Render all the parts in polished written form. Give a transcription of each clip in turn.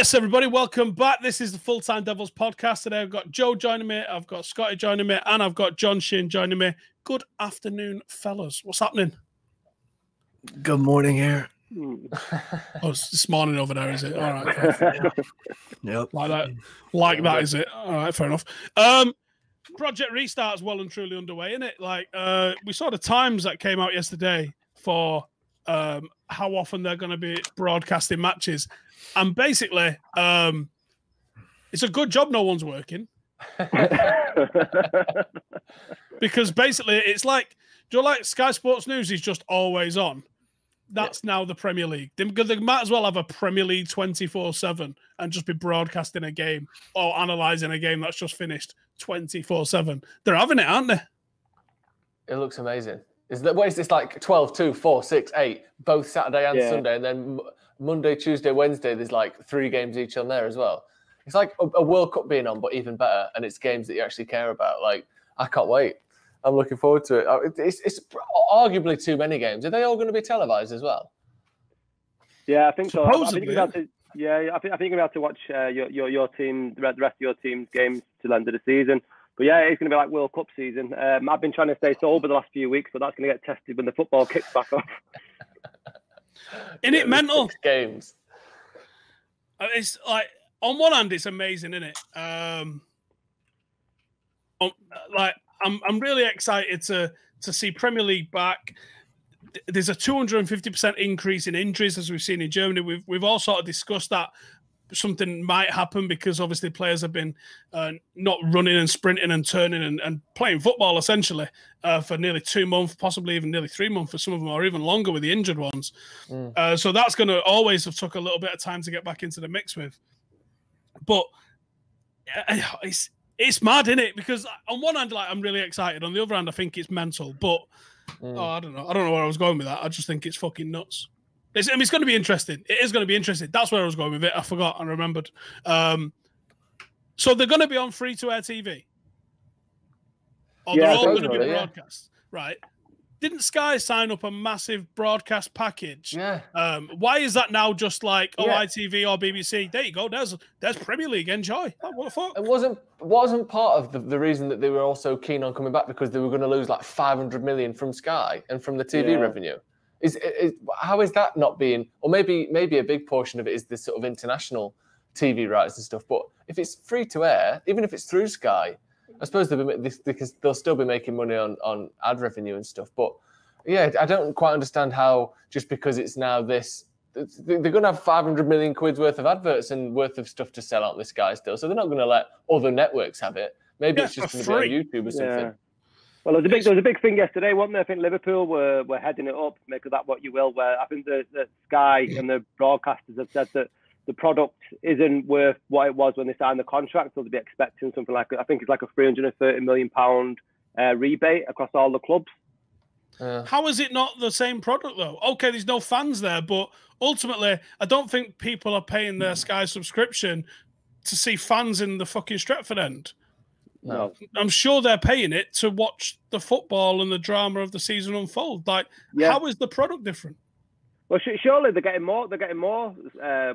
Yes, everybody, welcome back. This is the Full Time Devils podcast. Today I've got Joe joining me, I've got Scotty joining me, and I've got John Sheehan joining me. Good afternoon, fellas. What's happening? Good morning here. Oh, it's this morning over there, is it? All right. Yep. Like that, is it? All right, fair enough. Project Restart is well and truly underway, isn't it? Like, we saw the times that came out yesterday for how often they're going to be broadcasting matches. And basically, it's a good job no one's working. Because basically, it's like, do you like Sky Sports News is just always on? That's now the Premier League. They might as well have a Premier League 24/7 and just be broadcasting a game or analysing a game that's just finished 24/7. They're having it, aren't they? It looks amazing. What is this, like 12, 2, 4, 6, 8, both Saturday and Sunday, and then Monday, Tuesday, Wednesday, there's like 3 games each on there as well. It's like a World Cup being on, but even better, and it's games that you actually care about. Like, I can't wait. I'm looking forward to it. It's arguably too many games. Are they all going to be televised as well? Yeah, I think so. Supposedly. I think we're going to have to watch your team, the rest of your team's games to the end of the season. But yeah, it's going to be like World Cup season. I've been trying to stay sober the last few weeks, but that's going to get tested when the football kicks back off. Isn't it mental? 6 games. It's like, on one hand, it's amazing, isn't it? I'm really excited to see Premier League back. There's a 250% increase in injuries, as we've seen in Germany. We've all sort of discussed that something might happen because obviously players have been not running and sprinting and turning and playing football essentially for nearly 2 months, possibly even nearly 3 months for some of them, or even longer with the injured ones. So that's going to always have took a little bit of time to get back into the mix with. But it's mad, isn't it? Because on one hand, like, I'm really excited. On the other hand, I think it's mental. But I don't know. I don't know where I was going with that. I just think it's fucking nuts. It's going to be interesting. It is going to be interesting. That's where I was going with it. I forgot. I remembered. So they're going to be on free-to-air TV. Or they're all going to be broadcast. Right. Didn't Sky sign up a massive broadcast package? Yeah. Why is that now just like ITV or BBC? There you go. There's Premier League. Enjoy. Oh, what the fuck? It wasn't part of the reason that they were also keen on coming back because they were going to lose like 500 million from Sky and from the TV revenue. How is that not being? Or maybe a big portion of it is this sort of international TV rights and stuff. But if it's free to air, even if it's through Sky. I suppose they'll still be making money on ad revenue and stuff. But, yeah, I don't quite understand how just because it's now this... They're going to have 500 million quid's worth of adverts and worth of stuff to sell out this guy still. So they're not going to let other networks have it. Maybe it's just going to be on YouTube or something. Yeah. Well, there was a big thing yesterday, wasn't there? I think Liverpool were heading it up, make of that what you will, where I think the Sky and the broadcasters have said that the product isn't worth what it was when they signed the contract, so they'd be expecting something like, I think it's like a £330 million rebate across all the clubs. How is it not the same product, though? Okay, there's no fans there, but ultimately, I don't think people are paying their Sky subscription to see fans in the fucking Stretford End. No. I'm sure they're paying it to watch the football and the drama of the season unfold. Like, how is the product different? Well, surely they're getting more. They're getting more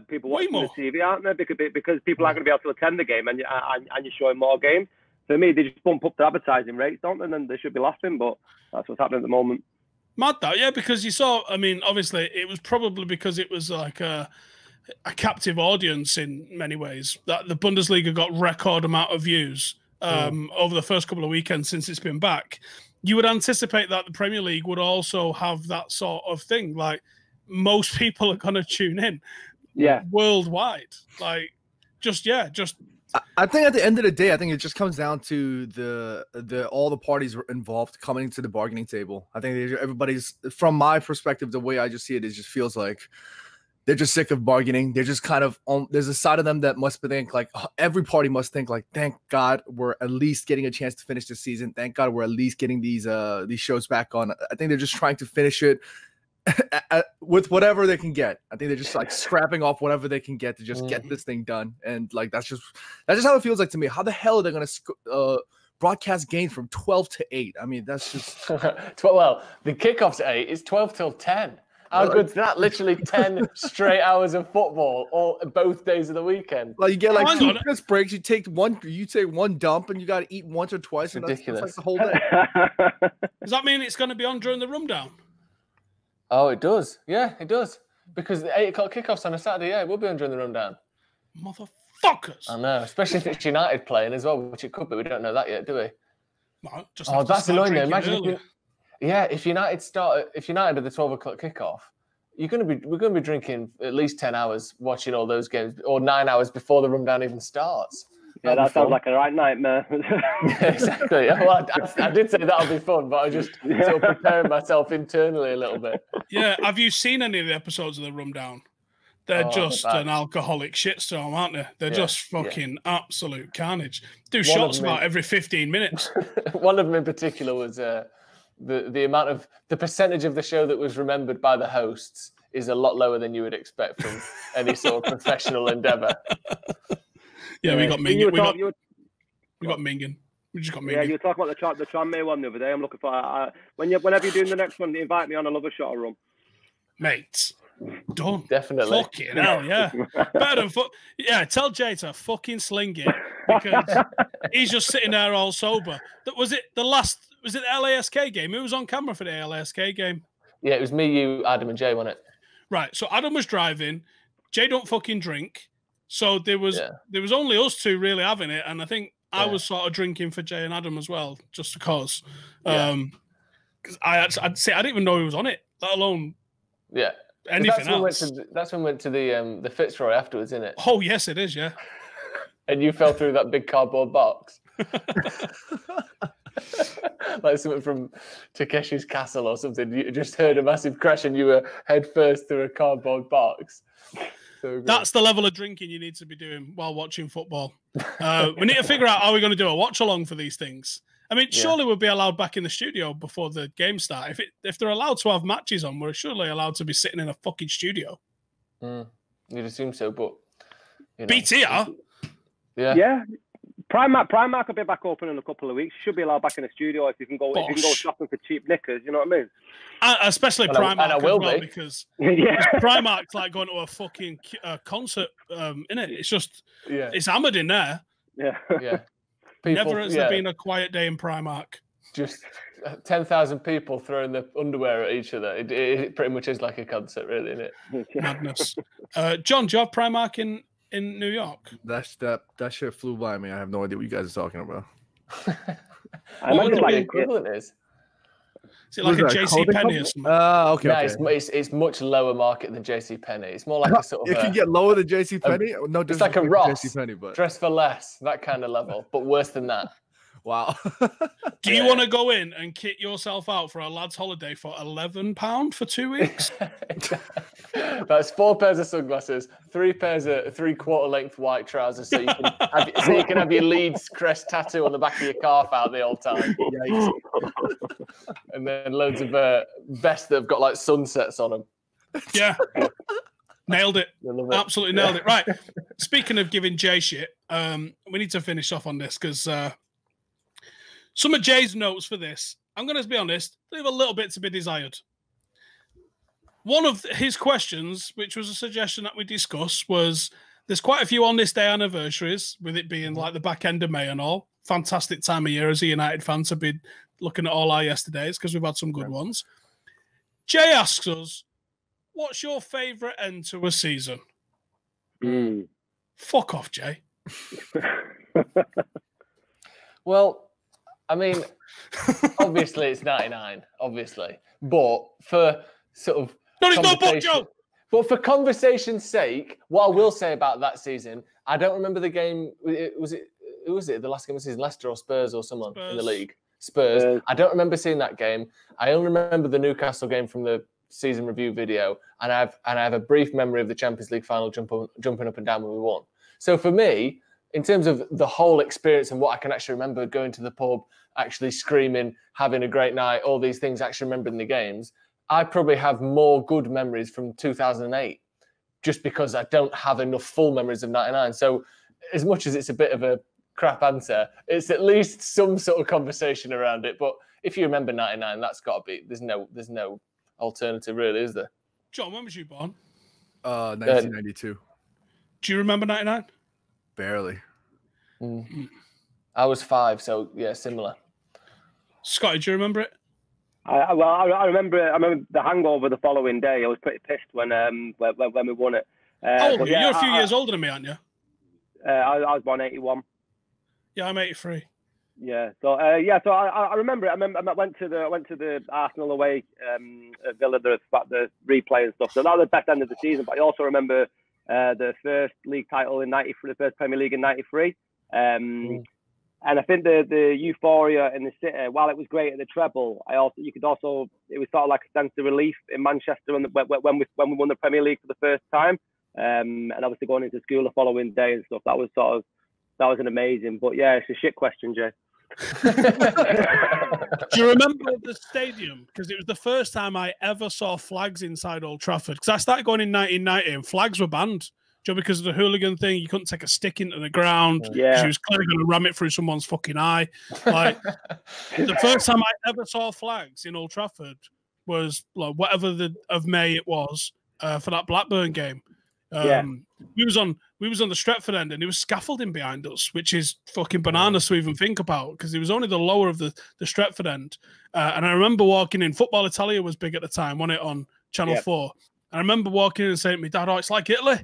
people watching the TV, aren't they? Because people aren't going to be able to attend the game, and you're showing more games. For me, they just bump up their advertising rates, don't they? And they should be laughing, but that's what's happening at the moment. Mad that, yeah. Because you saw, I mean, obviously, it was probably because it was like a captive audience in many ways. That the Bundesliga got record amount of views over the first couple of weekends since it's been back. You would anticipate that the Premier League would also have that sort of thing, like. Most people are going to tune in worldwide. Like, I think at the end of the day, I think it just comes down to all the parties involved coming to the bargaining table. I think everybody's, from my perspective, the way I just see it, it just feels like they're just sick of bargaining. They're just kind of, there's a side of them that must think like, every party must think like, thank God we're at least getting a chance to finish this season. Thank God we're at least getting these shows back on. I think they're just trying to finish it with whatever they can get. I think they're just like scrapping off whatever they can get to just get this thing done, and like that's just how it feels like to me. How the hell are they gonna broadcast games from 12 to 8? I mean, that's just well, the kickoff's at 8. It's 12 till 10. How good's that? Literally 10 straight hours of football all both days of the weekend. Like you get like two piss breaks, you take one dump and you gotta eat once or twice. And ridiculous. That's like the whole day. Does that mean it's gonna be on during the rundown? Oh, it does. Yeah, it does. Because the 8 o'clock kickoff's on a Saturday, yeah, it will be on during the rundown. Motherfuckers. I know, especially if it's United playing as well, which it could be. We don't know that yet, do we? Well, just oh, that's annoying though. Imagine if United are the 12 o'clock kickoff, we're going to be drinking at least 10 hours watching all those games, or 9 hours before the rundown even starts. Yeah, that sounds like a right nightmare. Yeah, exactly. Well, I did say that'll be fun, but I was just sort of preparing myself internally a little bit. Yeah, have you seen any of the episodes of the rundown? They're just an alcoholic shitstorm, aren't they? They're just fucking absolute carnage. Do shots about every 15 minutes. One of them in particular was the amount of the percentage of the show that was remembered by the hosts is a lot lower than you would expect from any sort of professional endeavour. Yeah, we got Mingin. We just got Mingin. Yeah, you were talking about the Tranmere one the other day. I'm looking for whenever you're doing the next one, invite me on another shot or rum, mate. Done. Definitely. Fucking hell, yeah. Better than tell Jay to fucking sling it, because he's just sitting there all sober. Was it the LASK game? Who was on camera for the LASK game? Yeah, it was me, you, Adam, and Jay, wasn't it? Right. So Adam was driving. Jay don't fucking drink. So there was only us two really having it, and I think I was sort of drinking for Jay and Adam as well, just because. Because I didn't even know he was on it, let alone anything else. That's when we went to the Fitzroy afterwards, isn't it? Oh yes, it is. Yeah. And you fell through that big cardboard box, like something from Takeshi's Castle or something. You just heard a massive crash, and you were head first through a cardboard box. So that's the level of drinking you need to be doing while watching football. We need to figure out how we're going to do a watch along for these things. I mean, surely we'll be allowed back in the studio before the game starts. If they're allowed to have matches on, we're surely allowed to be sitting in a fucking studio. Mm, you'd assume so, but you know. BTR. Yeah. Primark will be back open in a couple of weeks. Should be allowed back in the studio if you can go. Bosh. If you can go shopping for cheap knickers, you know what I mean. Especially Primark, and I will as well, because Primark's like going to a fucking concert, innit? It's just it's hammered in there. Yeah. People, never has there been a quiet day in Primark. Just 10,000 people throwing their underwear at each other. It pretty much is like a concert, really, isn't it? Madness. John, do you have Primark in New York? That shit flew by me. I have no idea what you guys are talking about. I wonder what the equivalent is. Is it like a JC Penney or something? Okay. It's much lower market than JC Penney. It's more like a sort of. It can get lower than JC Penney. No, it's like a Ross, but dress for less, that kind of level, but worse than that. Wow. Do you want to go in and kit yourself out for a lad's holiday for £11 for 2 weeks? That's 4 pairs of sunglasses, 3 pairs of 3/4 length white trousers, so you can have, your Leeds crest tattoo on the back of your calf out the whole time. Yikes. And then loads of vests that have got like sunsets on them. Yeah. Nailed it. Absolutely nailed it. Right. Speaking of giving Jay shit, we need to finish off on this because some of Jay's notes for this, I'm going to be honest, leave a little bit to be desired. One of his questions, which was a suggestion that we discussed, was there's quite a few on this day anniversaries, with it being like the back end of May and all. Fantastic time of year as a United fan to be looking at all our yesterdays, because we've had some good ones. Jay asks us, what's your favourite end to a season? Mm. Fuck off, Jay. Well, I mean, obviously it's 99, obviously. But for sort of... No, it's not but, Joe. But for conversation's sake, what I will say about that season, I don't remember the game. Who was it? The last game of the season, Leicester or Spurs or someone in the league. Spurs. I don't remember seeing that game. I only remember the Newcastle game from the season review video, and I have a brief memory of the Champions League final jumping up and down when we won. So for me, in terms of the whole experience and what I can actually remember, going to the pub, actually screaming, having a great night, all these things, actually remembering the games, I probably have more good memories from 2008, just because I don't have enough full memories of 99. So as much as it's a bit of a crap answer, it's at least some sort of conversation around it. But if you remember 99, that's got to be, there's no alternative really, is there? John, when was you born? 1992. Do you remember 99? Barely. Mm. I was 5, so yeah, similar. Scotty, do you remember it? I remember the hangover the following day. I was pretty pissed when we won it. Oh, yeah, you're a few years older than me, aren't you? I was born 81. Yeah, I'm 83. Yeah, so I remember it. I went to the Arsenal away Villa, the replay and stuff. So that was the best end of the season. But I also remember the first league title in '93, the first Premier League in '93. And I think the euphoria in the city, while it was great at the treble, it was sort of like a sense of relief in Manchester when we won the Premier League for the first time, and obviously going into school the following day and stuff. That was an amazing. But yeah, it's a shit question, Jay. Do you remember the stadium? Because it was the first time I ever saw flags inside Old Trafford. Because I started going in 1990 and flags were banned. Because of the hooligan thing, you couldn't take a stick into the ground. Yeah. She was clearly going to ram it through someone's fucking eye. Like, the first time I ever saw flags in Old Trafford was like whatever of May it was for that Blackburn game. We was on the Stretford End, and there was scaffolding behind us, which is fucking bananas to even think about, because it was only the lower of the Stretford End. And I remember walking in. Football Italia was big at the time, wasn't it, on Channel 4? And I remember walking in and saying to my dad, "Oh, it's like Italy."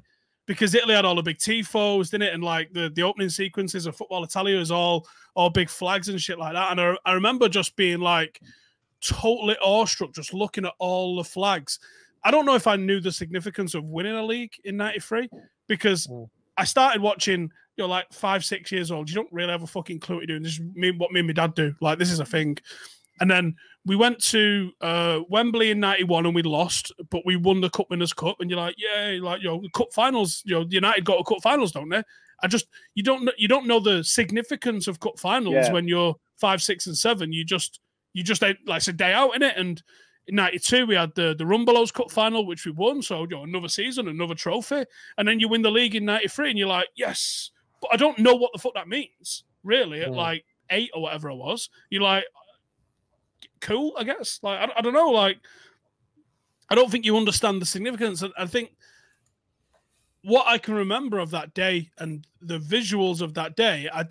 Because Italy had all the big tifos, didn't it? And like the opening sequences of Football Italia is all big flags and shit like that. And I remember just being like totally awestruck, just looking at all the flags. I don't know if I knew the significance of winning a league in '93, because I started watching, you're like 5, 6 years old. You don't really have a fucking clue what you're doing. This is what me and my dad do. Like, this is a thing. And then we went to Wembley in '91 and we lost, but we won the Cup Winners' Cup. And you're like, yay, like, you know, cup finals, you know, United go to cup finals, don't they? You don't know the significance of cup finals when you're 5, 6, and 7. You just like, it's a day out, innit? And in '92 we had the Rumbelows Cup final, which we won. So, you know, another season, another trophy, and then you win the league in '93, and you're like, yes, but I don't know what the fuck that means, really. At like 8 or whatever it was, you're like, cool, I guess. Like, I don't know. Like, I don't think you understand the significance. I think what I can remember of that day and the visuals of that day, I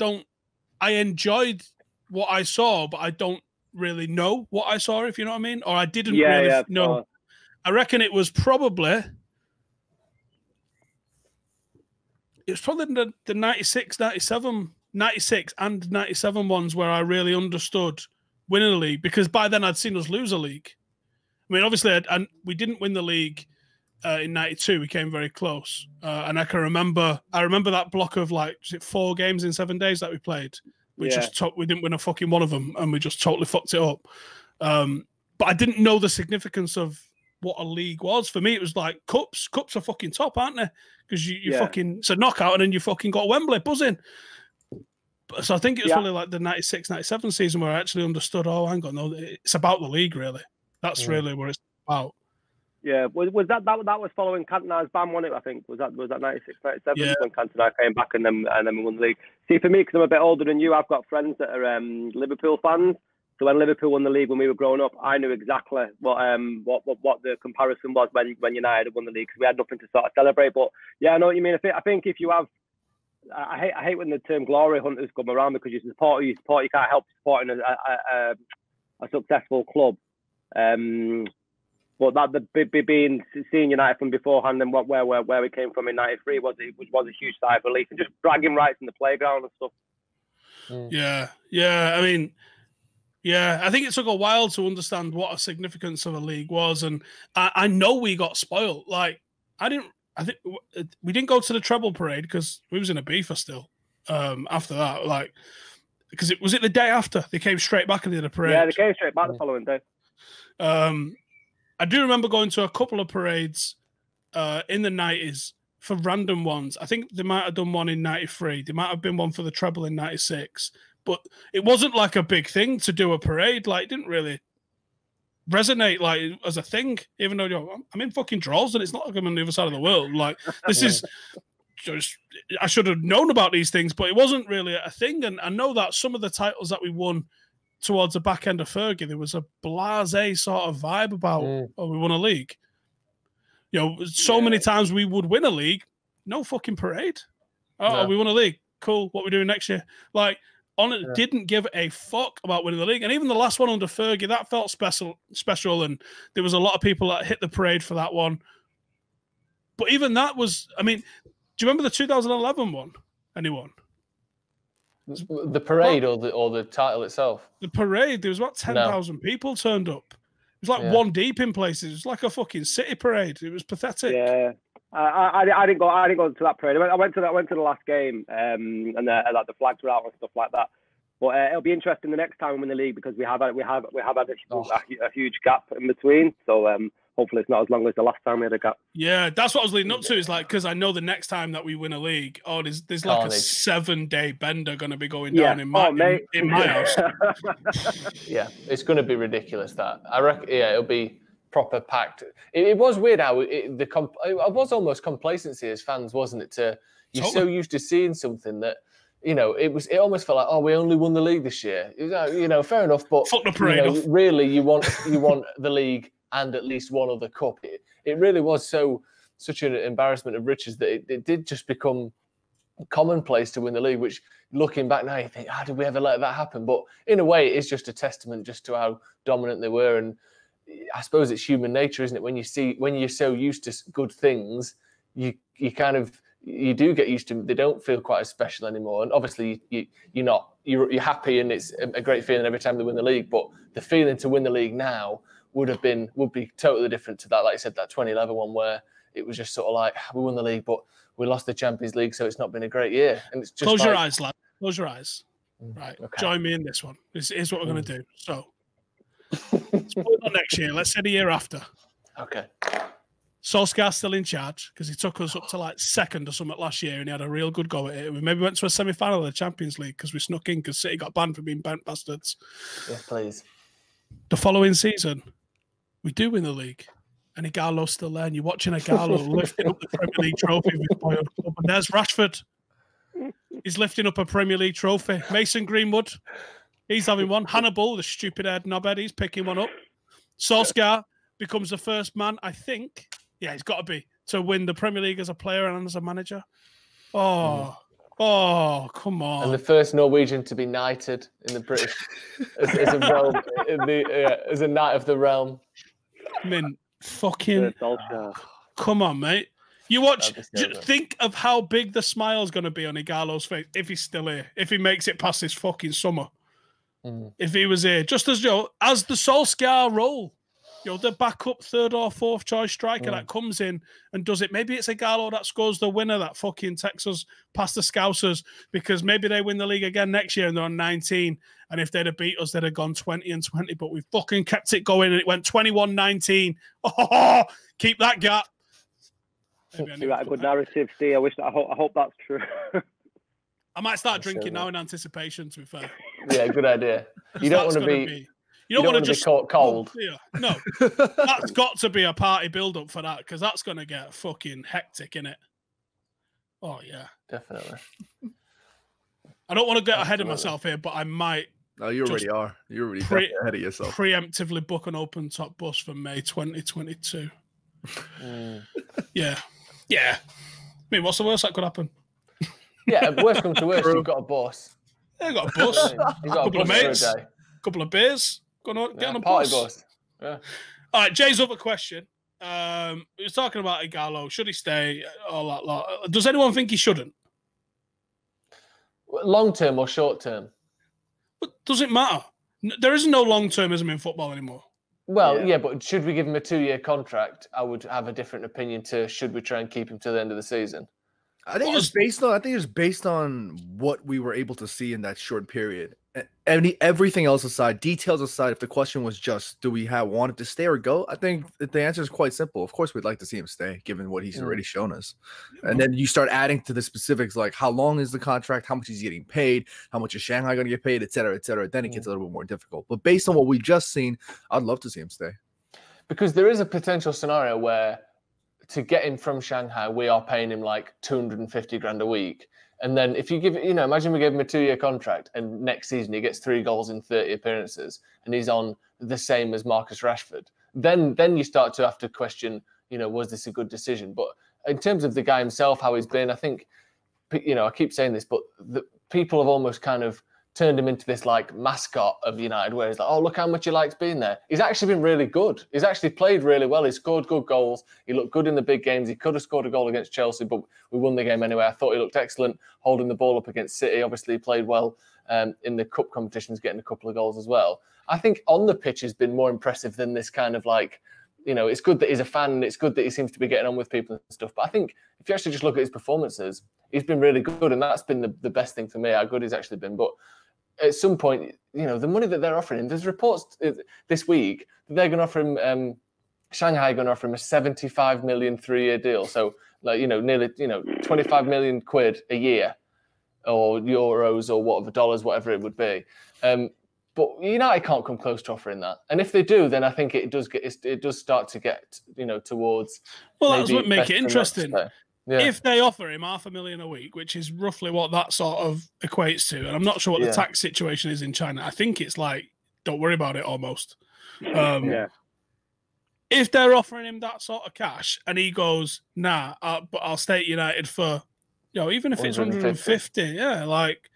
enjoyed what I saw, but I don't really know what I saw, if you know what I mean. Or I didn't really know. I reckon it was probably the 96, 97, 96 and 97 ones where I really understood winning a league, because by then I'd seen us lose a league. I mean, obviously, and we didn't win the league in '92. We came very close, and I remember that block of like 4 games in 7 days that we played. We didn't win a fucking one of them, and we just totally fucked it up. But I didn't know the significance of what a league was. For me, it was like cups. Cups are fucking top, aren't they? Because you fucking, it's a knockout, and then you fucking got Wembley buzzing. So I think it was really like the 96, 97 season where I actually understood, oh, hang on, no, it's about the league, really. That's really what it's about. Yeah, was that was following Cantona's ban, wasn't it, I think? Was that 96, 97 when Cantona came back and then we won the league? See, for me, because I'm a bit older than you, I've got friends that are Liverpool fans. So when Liverpool won the league when we were growing up, I knew exactly what the comparison was when United won the league, because we had nothing to sort of celebrate. But yeah, I know what you mean. I think if you have, I hate when the term glory hunters come around, because you support, you can't help supporting a successful club. But that seeing United from beforehand and where we came from in '93 was a huge sigh of relief, and just bragging rights in the playground and stuff. Yeah. I mean, yeah, I think it took a while to understand what a significance of a league was, and I know we got spoiled. Like, I think we didn't go to the treble parade because we was in a beaver still. After that, like, because it was the day after they came straight back and did a parade. Yeah, they came straight back the following day. I do remember going to a couple of parades in the '90s for random ones. I think they might have done one in '93. There might have been one for the treble in '96, but it wasn't like a big thing to do a parade. Like, it didn't really resonate like as a thing, even though I'm in fucking draws and it's not like I'm on the other side of the world. Like, this is just, I should have known about these things, but it wasn't really a thing. And I know that some of the titles that we won towards the back end of Fergie, there was a blasé sort of vibe about, oh, we won a league. You know, so many times we would win a league, no fucking parade. Oh, we won a league. Cool. What are we doing next year? Like, on it, didn't give a fuck about winning the league. And even the last one under Fergie, that felt special. And there was a lot of people that hit the parade for that one. But even that was, I mean, do you remember the 2011 one? Anyone? The parade or the title itself? The parade. There was about 10,000 people turned up. It was like one deep in places. It was like a fucking city parade. It was pathetic. Yeah. I didn't go to that parade. I went to the last game, and like the flags were out and stuff like that. But it'll be interesting the next time we win the league, because we have had a huge gap in between. So hopefully it's not as long as the last time we had a gap. Yeah, that's what I was leading up to. It's like, because I know the next time that we win a league, oh, there's like a 7-day bender going to be going down in my house. Yeah, it's going to be ridiculous. That I reckon. Yeah, it'll be. Proper packed. It was weird how it was almost complacency as fans, wasn't it? You're so used to seeing something that, you know, it almost felt like, oh, we only won the league this year. You know, fair enough, but fuck the parade, you know, really, you want the league and at least one other cup. It really was such an embarrassment of riches that it did just become commonplace to win the league. Which, looking back now, you think, how did we ever let that happen? But in a way, it's just a testament just to how dominant they were. And I suppose it's human nature, isn't it? When you're so used to good things, you do get used to them. They don't feel quite as special anymore. And obviously you're happy, and it's a great feeling every time they win the league. But the feeling to win the league now would be totally different to that. Like I said, that 2011 one where it was just sort of like, we won the league, but we lost the Champions League, so it's not been a great year. And it's just close your eyes, lad. Close your eyes. Right, okay. Join me in this one. This is what we're going to do. So. Let's put it on next year. Let's say the year after. Okay. Solskjaer's still in charge, because he took us up to like second or something last year, and he had a real good go at it. We maybe went to a semi-final of the Champions League because we snuck in, because City got banned for being bent bastards. Yeah, please. The following season, we do win the league, and Ighalo's still there, and you're watching Ighalo lifting up the Premier League trophy with his World Cup, and there's Rashford. He's lifting up a Premier League trophy. Mason Greenwood. He's having one. Hannibal, the stupid-haired knobhead, he's picking one up. Solskjaer becomes the first man, I think. Yeah, he's got to be, to win the Premier League as a player and as a manager. Oh, come on. And the first Norwegian to be knighted in the British as a realm, as a knight of the realm. I mean, fucking... Come on, mate. You watch, think of how big the smile's going to be on Ighalo's face if he's still here, if he makes it past this fucking summer. If he was here, just as as the Solskjaer role, the backup third or fourth choice striker that comes in and does it. Maybe it's Ighalo that scores the winner that fucking takes us past the Scousers, because maybe they win the league again next year and they're on 19. And if they'd have beat us, they'd have gone 20-20. But we fucking kept it going, and it went 21-19. Oh, keep that gap. You had a good narrative, Steve. I hope that's true. I might start drinking now in anticipation, to be fair. Yeah, good idea. You don't want to be... You don't want to just... caught cold. No. That's got to be a party build-up for that, because that's going to get fucking hectic, innit? Oh, yeah. Definitely. I don't want to get ahead of myself here, but I might... No, you already are. You're already ahead of yourself. Preemptively book an open-top bus for May 2022. Yeah. Yeah. I mean, what's the worst that could happen? Yeah, worst comes to worst, you've got a bus. Yeah, I've got a bus. You've got a couple of mates, a couple of beers. Get on a party bus. Yeah. All right, Jay's other question. He was talking about Ighalo. Should he stay? All that lot. Does anyone think he shouldn't? Long term or short term? But does it matter? There is no long termism in football anymore. Well, yeah, but should we give him a 2-year contract? I would have a different opinion to should we try and keep him to the end of the season. I think it's based on what we were able to see in that short period. Everything else aside, details aside, if the question was just do we want him to stay or go, I think the answer is quite simple. Of course, we'd like to see him stay, given what he's already shown us. And then you start adding to the specifics, like how long is the contract, how much he's getting paid, how much is Shanghai going to get paid, et cetera, et cetera. Then it gets a little bit more difficult. But based on what we've just seen, I'd love to see him stay. Because there is a potential scenario where to get him from Shanghai, we are paying him like 250 grand a week. And then if you give, imagine we gave him a 2-year contract, and next season he gets 3 goals in 30 appearances, and he's on the same as Marcus Rashford. Then you start to have to question, you know, was this a good decision? But in terms of the guy himself, how he's been, I think, you know, I keep saying this, but the people have almost kind of turned him into this like mascot of United, where he's like, oh, look how much he likes being there. He's actually been really good. He's actually played really well. He scored good goals. He looked good in the big games. He could have scored a goal against Chelsea, but we won the game anyway. I thought he looked excellent holding the ball up against City. Obviously, he played well in the cup competitions, getting a couple of goals as well. I think on the pitch has been more impressive than this kind of like, you know, it's good that he's a fan and it's good that he seems to be getting on with people and stuff. But I think if you actually just look at his performances, he's been really good. And that's been the best thing for me, how good he's actually been. But at some point, you know, the money that they're offering him, there's reports this week that they're going to offer him, Shanghai going to offer him a 75 million 3-year deal. So, like, you know, nearly, you know, 25 million quid a year, or euros or whatever, dollars, whatever it would be. But United can't come close to offering that, and if they do, then I think it does start to get, you know, towards. Well, that's what makes it interesting. Yeah. If they offer him $500,000 a week, which is roughly what that sort of equates to, and I'm not sure what the tax situation is in China. I think it's like, don't worry about it almost. If they're offering him that sort of cash, and he goes, nah, but I'll stay at United for, you know, even if it's 150, yeah, like.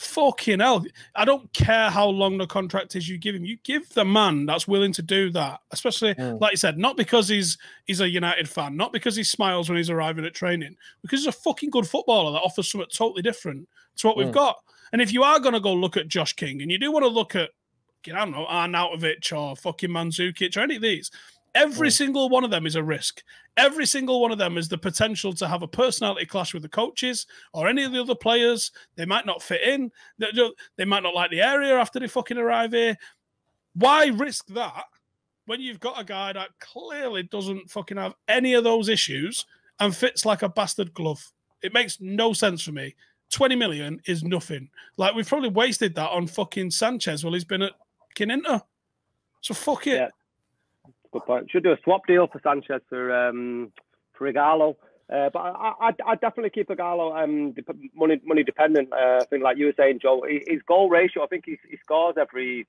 Fucking hell. I don't care how long the contract is you give him. You give the man that's willing to do that, especially, like you said, not because he's a United fan, not because he smiles when he's arriving at training, because he's a fucking good footballer that offers something totally different to what we've got. And if you are going to go look at Josh King and you do want to look at, I don't know, Arnautovic or fucking Mandzukic or any of these, every single one of them is a risk. Every single one of them is the potential to have a personality clash with the coaches or any of the other players. They might not fit in. They might not like the area after they fucking arrive here. Why risk that when you've got a guy that clearly doesn't fucking have any of those issues and fits like a bastard glove? It makes no sense for me. 20 million is nothing. Like, we've probably wasted that on fucking Sanchez while he's been at fucking Inter. So fuck it. Yeah. Good point. Should do a swap deal for Sanchez for Ighalo, but I'd definitely keep Ighalo. Money dependent. I think, like you were saying, Joe, his goal ratio. I think he scores every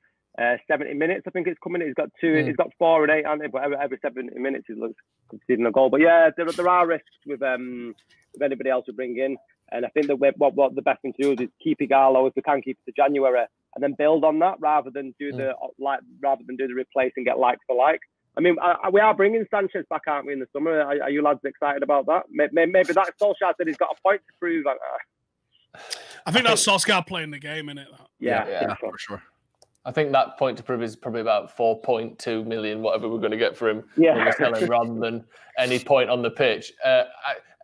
70 minutes. I think it's coming. He's got two. He's got 4 and 8, hasn't he? But every 70 minutes, he looks conceding a goal. But yeah, there are risks with anybody else we bring in, and I think that what the best thing to do is keep Ighalo if we can keep it to January, and then build on that rather than do the replace and get like for like. I mean, we are bringing Sanchez back, aren't we, in the summer? Are you lads excited about that? Maybe that's Solskjaer said he's got a point to prove. I think that's Solskjaer playing the game, isn't it? Yeah, for sure. I think that point to prove is probably about 4.2 million, whatever we're going to get for him, rather than any point on the pitch.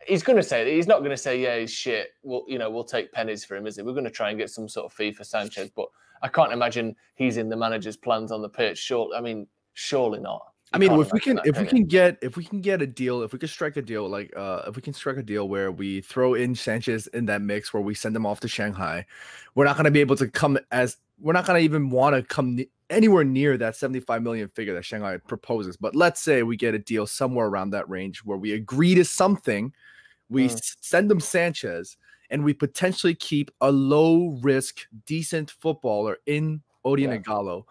He's going to say, he's not going to say, yeah, he's shit. Well, you know, we'll take pennies for him, is it? We're going to try and get some sort of fee for Sanchez, but I can't imagine he's in the manager's plans on the pitch. Sure, I mean, surely not. I mean, if we can strike a deal where we throw in Sanchez in that mix, where we send him off to Shanghai, we're not going to be able to come as we're not going to even want to come anywhere near that 75 million figure that Shanghai proposes. But let's say we get a deal somewhere around that range where we agree to something, we send him Sanchez, and we potentially keep a low risk, decent footballer in Odion Ighalo.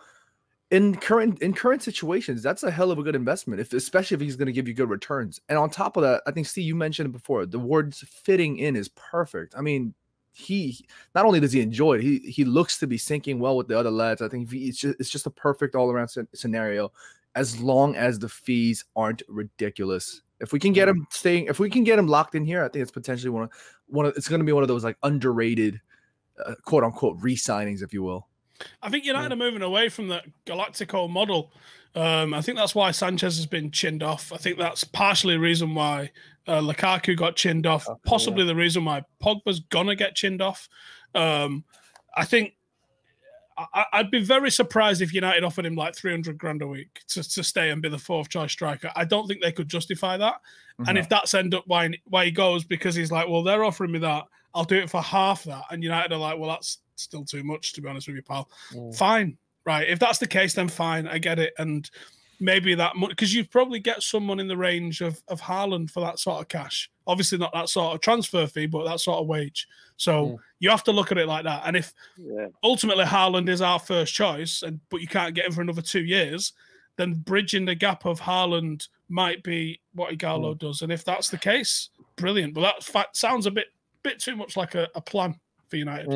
In current situations, that's a hell of a good investment, especially if he's going to give you good returns. And on top of that, I think, Steve, you mentioned it before, the words fitting in is perfect. I mean, he not only does he enjoy it, he looks to be syncing well with the other lads. I think it's just a perfect all-around scenario, as long as the fees aren't ridiculous. If we can get him staying, if we can get him locked in here, I think it's potentially one of those like underrated, quote-unquote, re-signings, if you will. I think United are moving away from the Galactico model. I think that's why Sanchez has been chinned off. I think that's partially the reason why Lukaku got chinned off, possibly the reason why Pogba's going to get chinned off. I think I'd be very surprised if United offered him like 300 grand a week to stay and be the fourth choice striker. I don't think they could justify that. And if that's end up why he goes, because he's like, well, they're offering me that, I'll do it for half that. And United are like, well, that's still too much, to be honest with you, pal. Fine. Right. If that's the case, then fine. I get it. And maybe that much, because you probably get someone in the range of Haaland for that sort of cash. Obviously not that sort of transfer fee, but that sort of wage. So you have to look at it like that. And if ultimately Haaland is our first choice, but you can't get him for another 2 years, then bridging the gap of Haaland might be what Ighalo does. And if that's the case, brilliant. But that sounds a bit too much like a plan for United.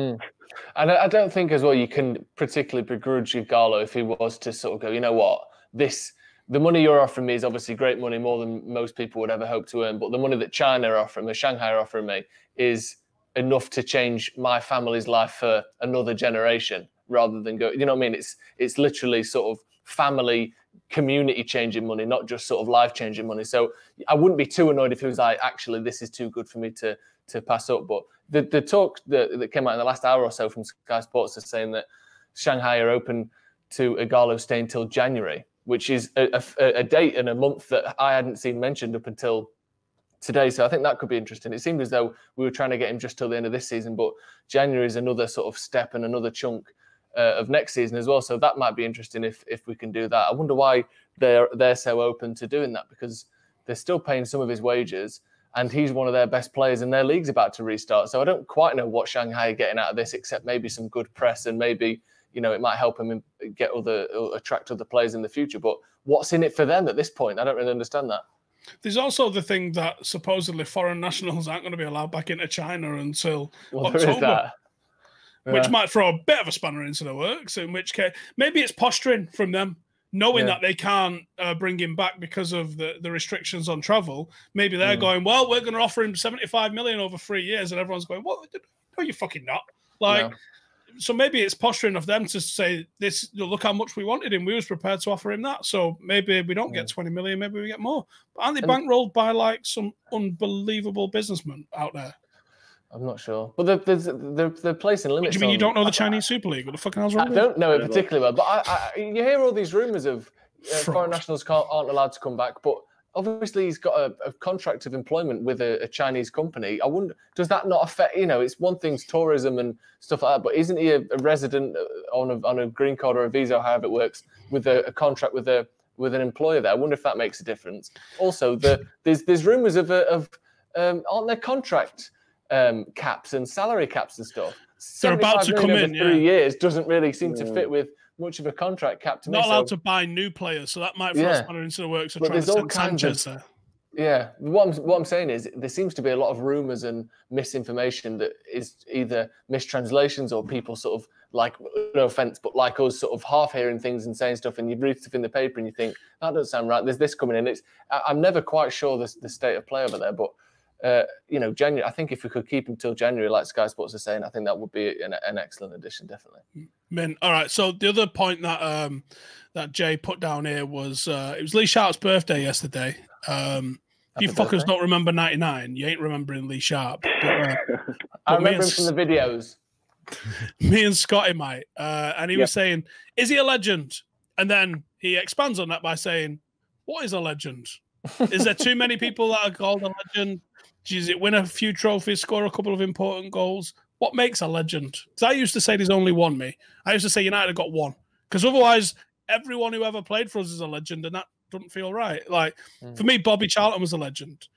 And I don't think as well you can particularly begrudge Ighalo if he was to sort of go, you know what, the money you're offering me is obviously great money, more than most people would ever hope to earn. But the money that China are offering me, Shanghai are offering me, is enough to change my family's life for another generation, rather than go, you know what I mean? It's literally sort of family, community changing money, not just sort of life changing money. So I wouldn't be too annoyed if he was like, actually, this is too good for me to pass up. But the talk that came out in the last hour or so from Sky Sports is saying that Shanghai are open to Ighalo staying till January, which is a date and a month that I hadn't seen mentioned up until today. So I think that could be interesting. It seemed as though we were trying to get him just till the end of this season, but January is another sort of step and another chunk of next season as well. So that might be interesting if we can do that. I wonder why they're so open to doing that, because they're still paying some of his wages and he's one of their best players and their league's about to restart. So I don't quite know what Shanghai are getting out of this, except maybe some good press and maybe, you know, it might help him get attract other players in the future. But what's in it for them at this point? I don't really understand that. There's also the thing that supposedly foreign nationals aren't going to be allowed back into China until October, yeah, which might throw a bit of a spanner into the works, in which case maybe it's posturing from them, knowing that they can't bring him back because of the restrictions on travel. Maybe they're going, well, we're going to offer him 75 million over 3 years. And everyone's going, what? No, you're fucking not. Like, so maybe it's posturing of them to say, this, look how much we wanted him. We was prepared to offer him that. So maybe we don't get 20 million, maybe we get more. But aren't they bankrolled by like some unbelievable businessman out there? I'm not sure. But they're placing limits. What do you mean you don't know the Chinese Super League? What the fucking hell's wrong with it? I don't know it particularly well, but you hear all these rumours of foreign nationals aren't allowed to come back, but obviously he's got a contract of employment with a Chinese company. I wonder, does that not affect, you know, it's one thing's tourism and stuff like that, but isn't he a resident on a green card or a visa, or however it works, with a contract with an employer there? I wonder if that makes a difference. Also, there's rumours of aren't there contract caps and salary caps and stuff? They're about to come in, 3 years doesn't really seem to fit with much of a contract cap to me. Not allowed to buy new players, so that might throw us into the works of trying to send Sanchez there. Yeah, what I'm saying is there seems to be a lot of rumours and misinformation that is either mistranslations or people sort of, like, no offence, but like us, sort of half hearing things and saying stuff, and you read stuff in the paper and you think, that doesn't sound right, there's this coming in. I'm never quite sure the state of play over there, but you know, January. I think if we could keep him till January, like Sky Sports are saying, I think that would be an excellent addition, definitely. All right. So the other point that Jay put down here was it was Lee Sharp's birthday yesterday. You fuckers don't remember '99. You ain't remembering Lee Sharp. But, I remember him from the videos. Me and Scotty might, and he was saying, "Is he a legend?" And then he expands on that by saying, "What is a legend? Is there too many people that are called a legend? Does it win a few trophies, score a couple of important goals? What makes a legend?" Because I used to say there's only one me. I used to say United have got one. Because otherwise, everyone who ever played for us is a legend, and that doesn't feel right. Like, for me, Bobby Charlton was a legend.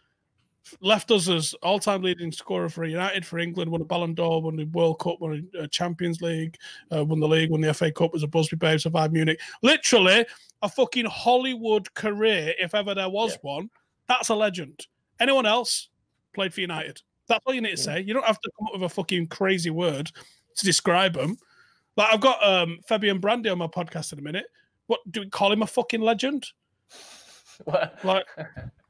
Left us as all-time leading scorer for United, for England, won a Ballon d'Or, won the World Cup, won a Champions League, won the league, won the FA Cup, was a Busby babe, survived Munich. Literally, a fucking Hollywood career, if ever there was one. That's a legend. Anyone else? Played for United. That's all you need to say. You don't have to come up with a fucking crazy word to describe them. Like, I've got Fabian Brandi on my podcast in a minute. What do we call him, a fucking legend? What? Like,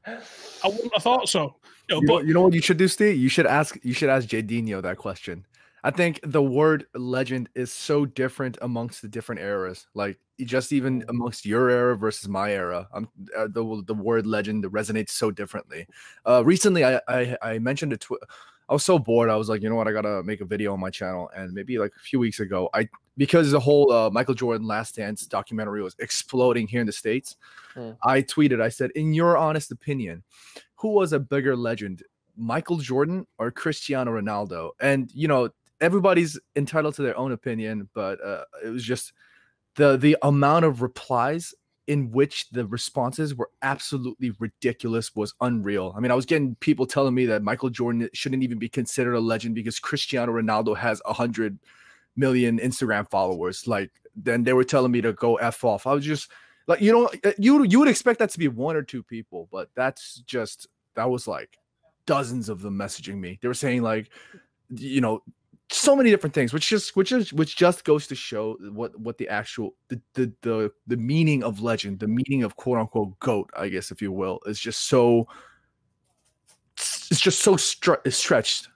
I wouldn't have thought so. You know, you know what you should do, Steve? You should ask Jadinho that question. I think the word legend is so different amongst the different eras. Like, just even amongst your era versus my era, the word legend resonates so differently. Recently, I mentioned a tweet. I was so bored. I was like, you know what? I got to make a video on my channel. And maybe like a few weeks ago, because the whole Michael Jordan Last Dance documentary was exploding here in the States, I tweeted, I said, in your honest opinion, who was a bigger legend, Michael Jordan or Cristiano Ronaldo? And, you know, everybody's entitled to their own opinion, but it was just the amount of replies in which the responses were absolutely ridiculous was unreal. I mean, I was getting people telling me that Michael Jordan shouldn't even be considered a legend because Cristiano Ronaldo has 100 million Instagram followers. Like, then they were telling me to go F off. I was just Like, you know, you would expect that to be one or two people, but that's just, that was like dozens of them messaging me. They were saying like, you know, so many different things, which just goes to show what the actual the meaning of legend, the meaning of quote unquote GOAT, I guess, if you will, is just so, it's just so stretched.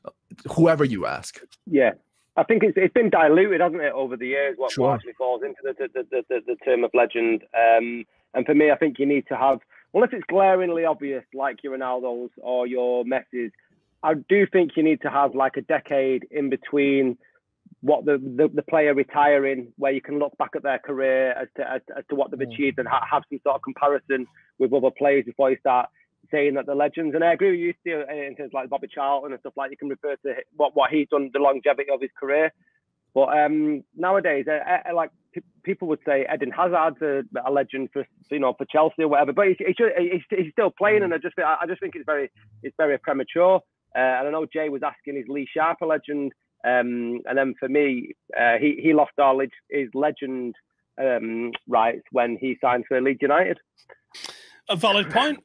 Whoever you ask. Yeah. I think it's been diluted, hasn't it, over the years? What actually falls into the term of legend, and for me, I think you need to have, unless it's glaringly obvious, like your Ronaldo's or your Messi's, I do think you need to have like a decade in between what the player retiring, where you can look back at their career as to what they've achieved and have some sort of comparison with other players before you start saying that the legends. And I agree with you, Steve, in terms of like Bobby Charlton and stuff, like you can refer to what he's done, the longevity of his career. But nowadays, like people would say, Eden Hazard's a legend for, you know, for Chelsea or whatever. But he's still playing, and I just think it's very premature. And I know Jay was asking, is Lee Sharp a legend? And then for me, he lost all his legend rights when he signed for Leeds United. A valid point.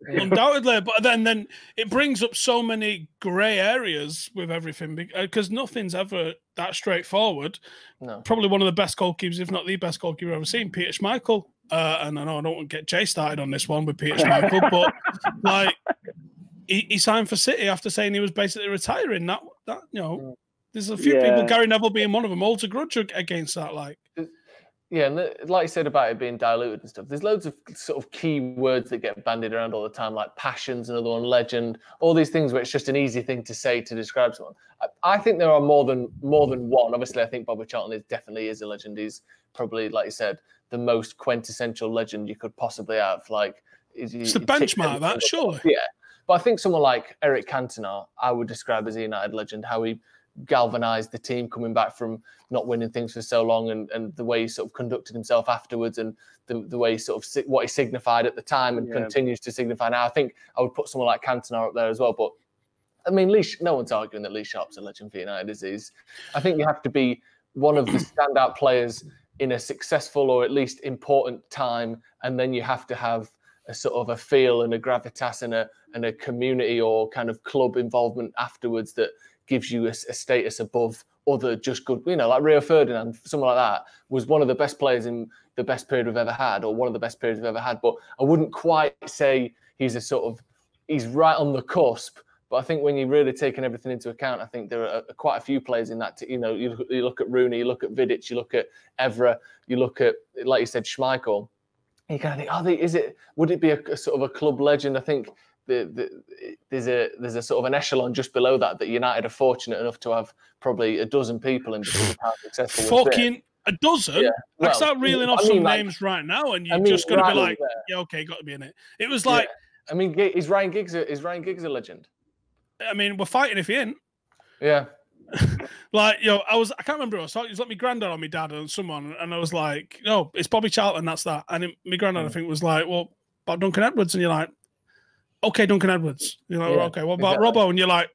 Undoubtedly, but then it brings up so many grey areas with everything, because nothing's ever that straightforward. No. Probably one of the best goalkeepers, if not the best goalkeeper I've ever seen, Peter Schmeichel. And I know I don't want to get Jay started on this one with Peter Schmeichel, but like he signed for City after saying he was basically retiring. That you know, there's a few people, Gary Neville being one of them, holds a grudge against that. Like. Yeah, and like you said about it being diluted and stuff, there's loads of sort of key words that get bandied around all the time, like passion's another one, legend, all these things where it's just an easy thing to say to describe someone. I think there are more than one. Obviously, I think Bobby Charlton definitely is a legend. He's probably, like you said, the most quintessential legend you could possibly have. Like, it's the benchmark, that, surely. Yeah, but I think someone like Eric Cantona, I would describe as a United legend, how he galvanized the team coming back from not winning things for so long, and the way he sort of conducted himself afterwards, and the way he sort of what he signified at the time and continues to signify now. I think I would put someone like Cantona up there as well. But I mean, no one's arguing that Lee Sharp's a legend for United, is he? I think you have to be one of the standout players in a successful or at least important time, and then you have to have a sort of a feel and a gravitas and a community or kind of club involvement afterwards that gives you a status above other just good, you know, like Rio Ferdinand, someone like that, was one of the best players in the best period we've ever had, or one of the best periods we've ever had. But I wouldn't quite say he's right on the cusp. But I think when you're really taking everything into account, I think there are quite a few players in that. You know, you look at Rooney, you look at Vidic, you look at Evra, you look at, like you said, Schmeichel. You kind of think, would it be a sort of a club legend? I think there's a sort of an echelon just below that United are fortunate enough to have probably a dozen people in the successful. Fucking a dozen? Yeah. Well, I start reeling off some names right now, and you're just going to be like, yeah, okay, got to be in it. It was like... Yeah. I mean, is Ryan Giggs a legend? I mean, we're fighting if he ain't. Yeah. Like, yo, I can't remember who I was talking. It was like my granddad or my dad or someone, and I was like, no, it's Bobby Charlton, that's that. And my granddad, I think, was like, well, about Duncan Edwards, and you're like, okay, Duncan Edwards. You're like, okay, what about Robbo? And you're like,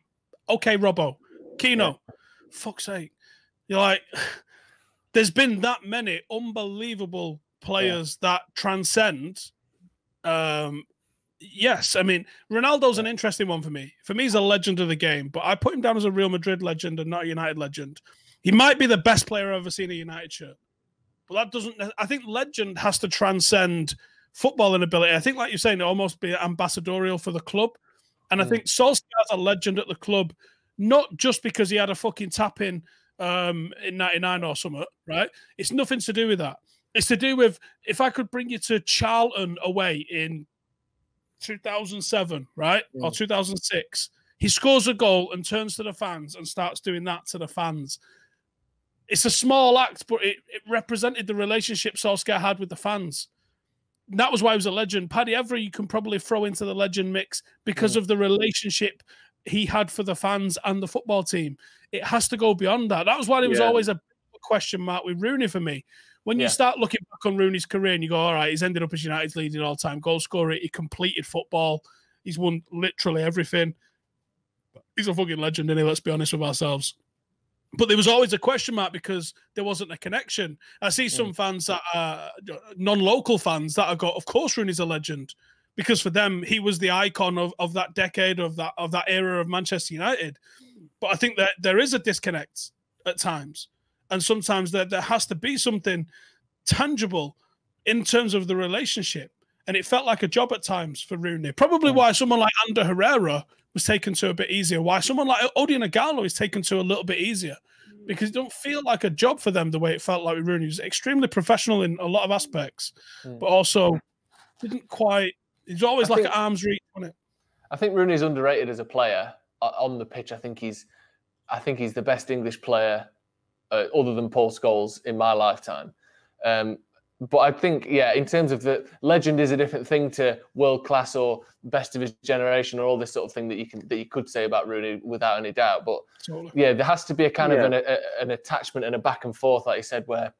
okay, Robbo. Keno. Yeah. Fuck's sake. You're like, there's been that many unbelievable players that transcend. Yes, I mean, Ronaldo's an interesting one for me. For me, he's a legend of the game, but I put him down as a Real Madrid legend and not a United legend. He might be the best player I've ever seen in a United shirt. But that doesn't... I think legend has to transcend... footballing ability. I think, like you're saying, it almost be ambassadorial for the club. And I think Solskjaer's a legend at the club, not just because he had a fucking tap-in in 99 or something, right? It's nothing to do with that. It's to do with, if I could bring you to Charlton away in 2007, right? Or 2006. He scores a goal and turns to the fans and starts doing that to the fans. It's a small act, but it represented the relationship Solskjaer had with the fans. That was why he was a legend. Paddy Evra, you can probably throw into the legend mix because of the relationship he had for the fans and the football team. It has to go beyond that. That was why there was always a question mark with Rooney for me. When you start looking back on Rooney's career and you go, all right, he's ended up as United's leading all-time goal scorer. He completed football. He's won literally everything. He's a fucking legend, isn't he? Let's be honest with ourselves. But there was always a question mark because there wasn't a connection. I see some fans that are non-local fans that have got, of course, Rooney's a legend, because for them he was the icon of that decade, of that era of Manchester United. But I think that there is a disconnect at times, and sometimes there has to be something tangible in terms of the relationship. And it felt like a job at times for Rooney. Probably why someone like Ander Herrera was taken to a bit easier. Why someone like Odion Ighalo is taken to a little bit easier, because it don't feel like a job for them the way it felt like with Rooney. He was extremely professional in a lot of aspects, but also didn't quite. He's always like at arm's reach, wasn't it? I think Rooney's underrated as a player on the pitch. I think he's the best English player other than Paul Scholes in my lifetime. But I think, yeah, in terms of the legend is a different thing to world class or best of his generation or all this sort of thing that you could say about Rooney without any doubt. But totally. Yeah, there has to be a kind of an attachment and a back and forth, like you said, where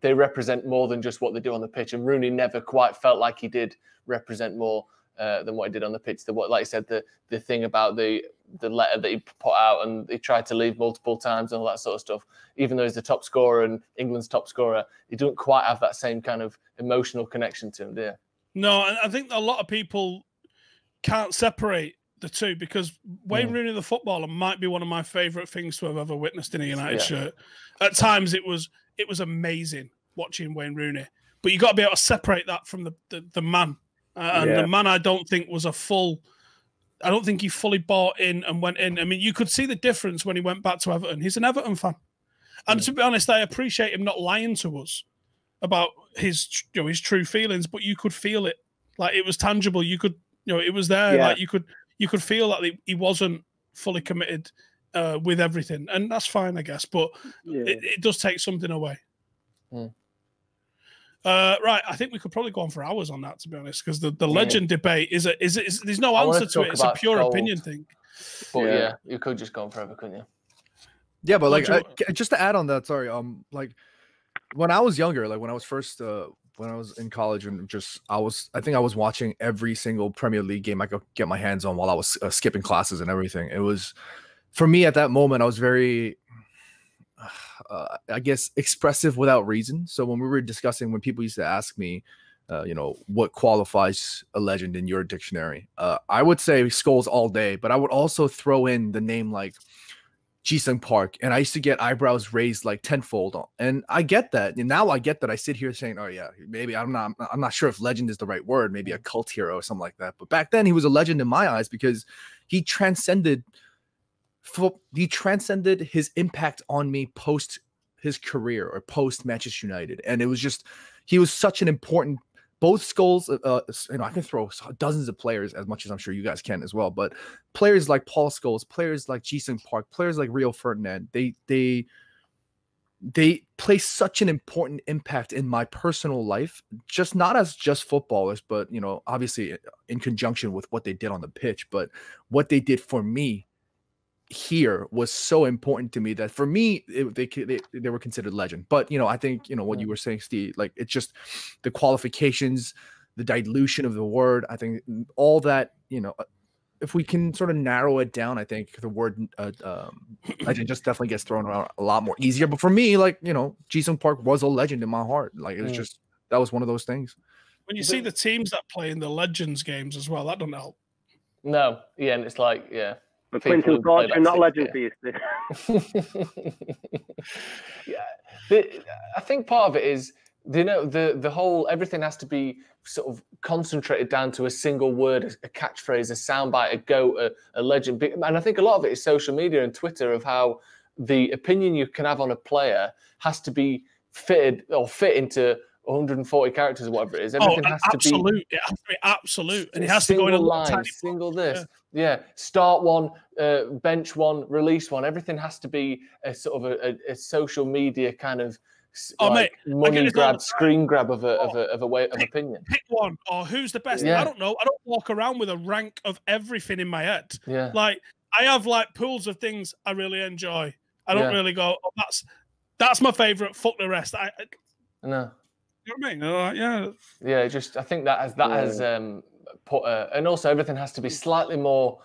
they represent more than just what they do on the pitch. And Rooney never quite felt like he did represent more than what he did on the pitch. Like you said, the thing about the letter that he put out, and he tried to leave multiple times and all that sort of stuff. Even though he's the top scorer and England's top scorer, he doesn't quite have that same kind of emotional connection to him, do you? No, and I think a lot of people can't separate the two, because Wayne Rooney the footballer might be one of my favourite things to have ever witnessed in a United shirt. At times it was amazing watching Wayne Rooney, but you've got to be able to separate that from the man. And the man, I don't think was a full... I don't think he fully bought in and went in. I mean, you could see the difference when he went back to Everton. He's an Everton fan. And to be honest, I appreciate him not lying to us about his, you know, his true feelings, but you could feel it. Like, it was tangible. You could, you know, it was there. Like, you could feel that he wasn't fully committed with everything. And that's fine, I guess. But it does take something away. Right, I think we could probably go on for hours on that, to be honest, because the legend debate is there's no answer to it. It's a pure opinion thing. But you could just go on forever, couldn't you? Yeah, but like, just to add on that, sorry, like when I was younger, like when I was in college, and I think I was watching every single Premier League game I could get my hands on while I was skipping classes and everything. It was, for me at that moment, I was very... I guess expressive without reason. So when we were discussing, when people used to ask me, you know, what qualifies a legend in your dictionary, I would say Scholes all day, but I would also throw in the name like Ji-sung Park, and I used to get eyebrows raised like tenfold. And I get that, and now I get that. I sit here saying, oh yeah, maybe I'm not sure if legend is the right word, maybe a cult hero or something like that. But back then he was a legend in my eyes because he transcended. He transcended his impact on me post his career or post Manchester United, and it was just, he was such an important... both Scholes, you know, I can throw dozens of players, as much as I'm sure you guys can as well, but players like Paul Scholes, players like Ji-sung Park, players like Rio Ferdinand, they place such an important impact in my personal life, just not as just footballers, but you know, obviously in conjunction with what they did on the pitch, but what they did for me here was so important to me that for me they were considered legend. But you know, I think, you know, what you were saying, Steve, like, it's just the qualifications, the dilution of the word. I think all that, you know, if we can sort of narrow it down, I think the word I think just definitely gets thrown around a lot more easier. But for me, like, you know, Ji-sung Park was a legend in my heart. Like, it was just, that was one of those things. When you see the teams that play in the legends games as well, that doesn't help. No, yeah, and it's like, yeah. Quinton Fortune, not legend for you, Steve. I think part of it is, you know, the whole, everything has to be sort of concentrated down to a single word, a catchphrase, a soundbite, a goat, a legend. And I think a lot of it is social media and Twitter, of how the opinion you can have on a player has to be fitted or fit into 140 characters or whatever it is. Everything has absolute. It has to be absolute. And it has to go in a line, tiny single this. Yeah. Start one, bench one, release one. Everything has to be a sort of a social media kind of like, mate, money grab, screen grab of a way of opinion. Pick one, or who's the best? Yeah. I don't know. I don't walk around with a rank of everything in my head. Yeah. Like, I have like pools of things I really enjoy. I don't really go, oh, that's my favorite, fuck the rest. No. You know what I mean? I think that has put, and also everything has to be slightly more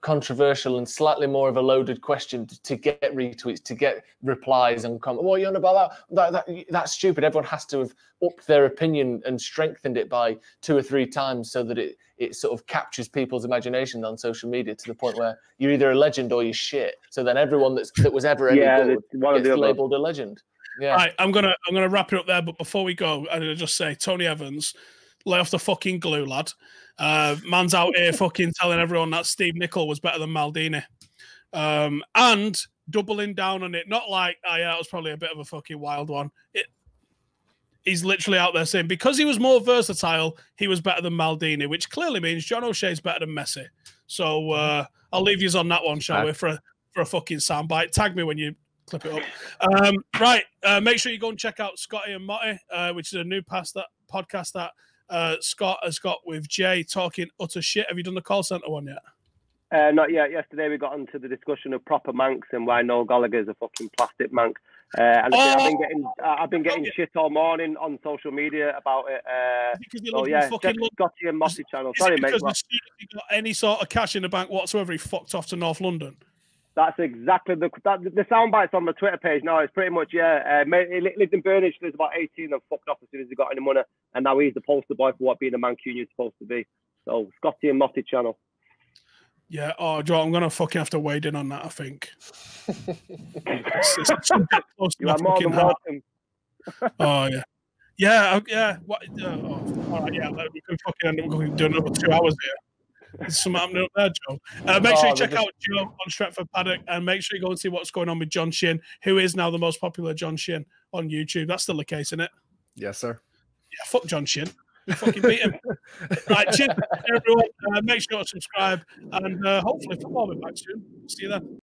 controversial and slightly more of a loaded question to get retweets, to get replies and comments. What are you on about that? That's stupid. Everyone has to have upped their opinion and strengthened it by 2 or 3 times so that it sort of captures people's imagination on social media to the point where you're either a legend or you're shit. So then everyone that was ever labelled a legend. Yeah. All right, I'm gonna wrap it up there. But before we go, I'm gonna just say, Tony Evans, lay off the fucking glue, lad. Man's out here fucking telling everyone that Steve Nichol was better than Maldini. And doubling down on it. Not like, oh yeah, that was probably a bit of a fucking wild one. He's literally out there saying, because he was more versatile, he was better than Maldini, which clearly means John O'Shea's better than Messi. So I'll leave you on that one, shall we, for a fucking soundbite. Tag me when you clip it up. Right, make sure you go and check out Scotty and Motty, which is a new podcast that Scott has got with Jay, talking utter shit. Have you done the call centre one yet? Not yet. Yesterday we got into the discussion of proper Manx and why Noel Gallagher's a fucking plastic Manx. And I've been getting shit all morning on social media about it. Scotty and Mossy channel. Sorry, mate. Because he got any sort of cash in the bank whatsoever, he fucked off to North London. That's exactly the soundbites on my Twitter page now. It's pretty much, yeah. He lived in Burnage till he was about 18 and fucked off as soon as he got any money. And now he's the poster boy for what being a Mancunian is supposed to be. So, Scotty and Mossy channel. Yeah, oh, Joe, I'm going to fucking have to wade in on that, I think. You are more than welcome. Oh, yeah. Yeah, yeah. What, all right, yeah, we can fucking end up going do another 2 hours here. There's something happening up there, Joe. Make sure you check out Joe on Stretford Paddock, and make sure you go and see what's going on with John Shin, who is now the most popular John Shin on YouTube. That's still the case, isn't it? Yes, sir. Yeah, fuck John Shin. You fucking beat him. Right, cheers, everyone. Make sure to subscribe, and hopefully football will be back soon. See you then.